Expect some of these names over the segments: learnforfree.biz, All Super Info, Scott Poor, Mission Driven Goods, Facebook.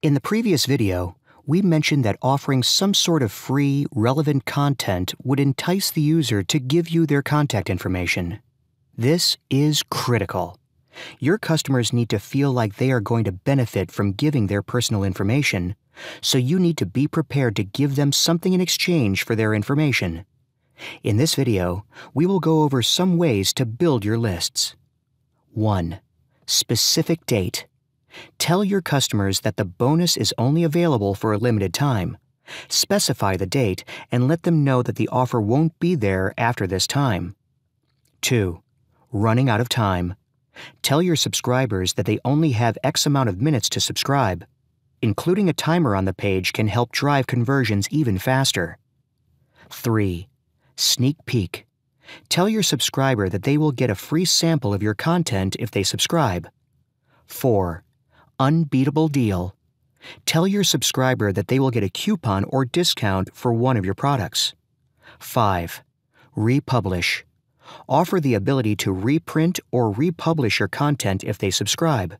In the previous video, we mentioned that offering some sort of free, relevant content would entice the user to give you their contact information. This is critical. Your customers need to feel like they are going to benefit from giving their personal information, so you need to be prepared to give them something in exchange for their information. In this video, we will go over some ways to build your lists. 1. Specific date. Tell your customers that the bonus is only available for a limited time. Specify the date and let them know that the offer won't be there after this time. 2. Running out of time. Tell your subscribers that they only have X amount of minutes to subscribe. Including a timer on the page can help drive conversions even faster. 3. Sneak peek. Tell your subscriber that they will get a free sample of your content if they subscribe. 4. Unbeatable deal. Tell your subscriber that they will get a coupon or discount for one of your products. 5. Republish. Offer the ability to reprint or republish your content if they subscribe.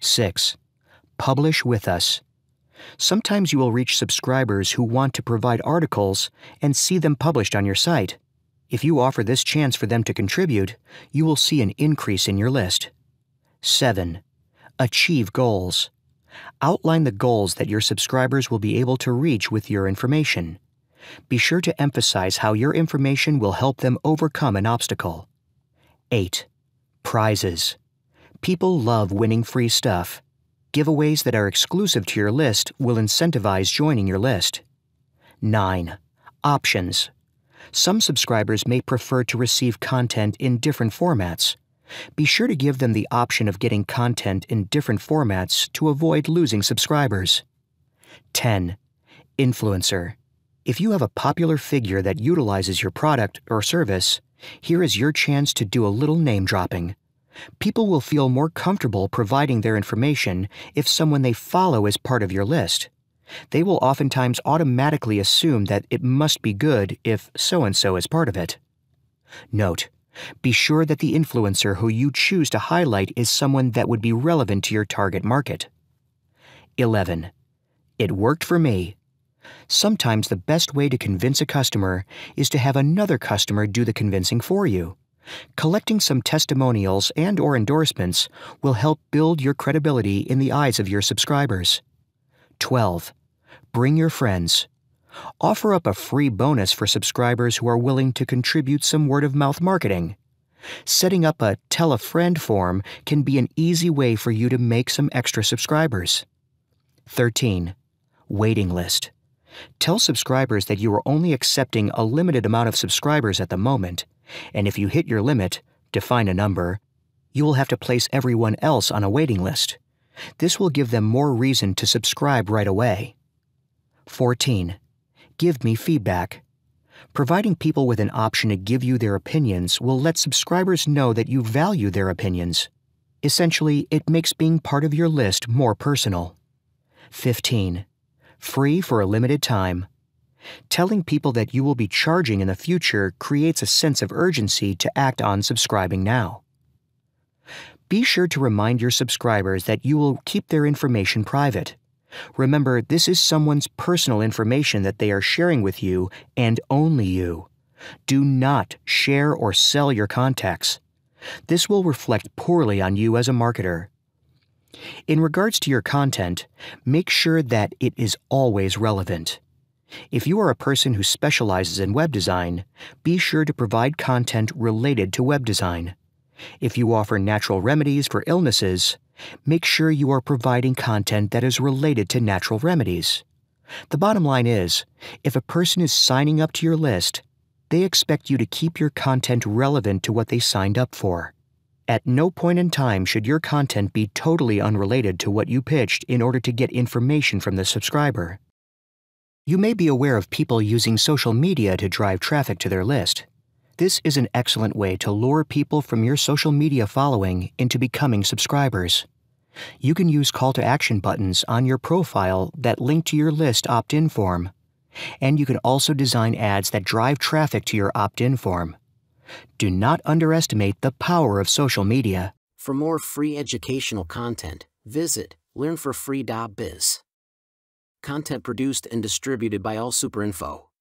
6. Publish with us. Sometimes you will reach subscribers who want to provide articles and see them published on your site. If you offer this chance for them to contribute, you will see an increase in your list. 7. Achieve goals. Outline the goals that your subscribers will be able to reach with your information. Be sure to emphasize how your information will help them overcome an obstacle. 8. Prizes. People love winning free stuff. Giveaways that are exclusive to your list will incentivize joining your list. 9. Options. Some subscribers may prefer to receive content in different formats. Be sure to give them the option of getting content in different formats to avoid losing subscribers. 10. Influencer. If you have a popular figure that utilizes your product or service, here is your chance to do a little name dropping. People will feel more comfortable providing their information if someone they follow is part of your list. They will oftentimes automatically assume that it must be good if so-and-so is part of it. Note: be sure that the influencer who you choose to highlight is someone that would be relevant to your target market. 11. It worked for me. Sometimes the best way to convince a customer is to have another customer do the convincing for you. Collecting some testimonials and/or endorsements will help build your credibility in the eyes of your subscribers. 12. Bring your friends. Offer up a free bonus for subscribers who are willing to contribute some word-of-mouth marketing. Setting up a Tell a Friend form can be an easy way for you to make some extra subscribers. 13. Waiting list. Tell subscribers that you are only accepting a limited amount of subscribers at the moment, and if you hit your limit, define a number, you will have to place everyone else on a waiting list. This will give them more reason to subscribe right away. 14. Give me feedback. Providing people with an option to give you their opinions will let subscribers know that you value their opinions. Essentially, it makes being part of your list more personal. 15. Free for a limited time. Telling people that you will be charging in the future creates a sense of urgency to act on subscribing now. Be sure to remind your subscribers that you will keep their information private. Remember, this is someone's personal information that they are sharing with you and only you. Do not share or sell your contacts. This will reflect poorly on you as a marketer. In regards to your content, make sure that it is always relevant. If you are a person who specializes in web design, be sure to provide content related to web design. If you offer natural remedies for illnesses, make sure you are providing content that is related to natural remedies. The bottom line is, if a person is signing up to your list, they expect you to keep your content relevant to what they signed up for. At no point in time should your content be totally unrelated to what you pitched in order to get information from the subscriber. You may be aware of people using social media to drive traffic to their list. This is an excellent way to lure people from your social media following into becoming subscribers. You can use call-to-action buttons on your profile that link to your list opt-in form. And you can also design ads that drive traffic to your opt-in form. Do not underestimate the power of social media. For more free educational content, visit learnforfree.biz. Content produced and distributed by All Super Info.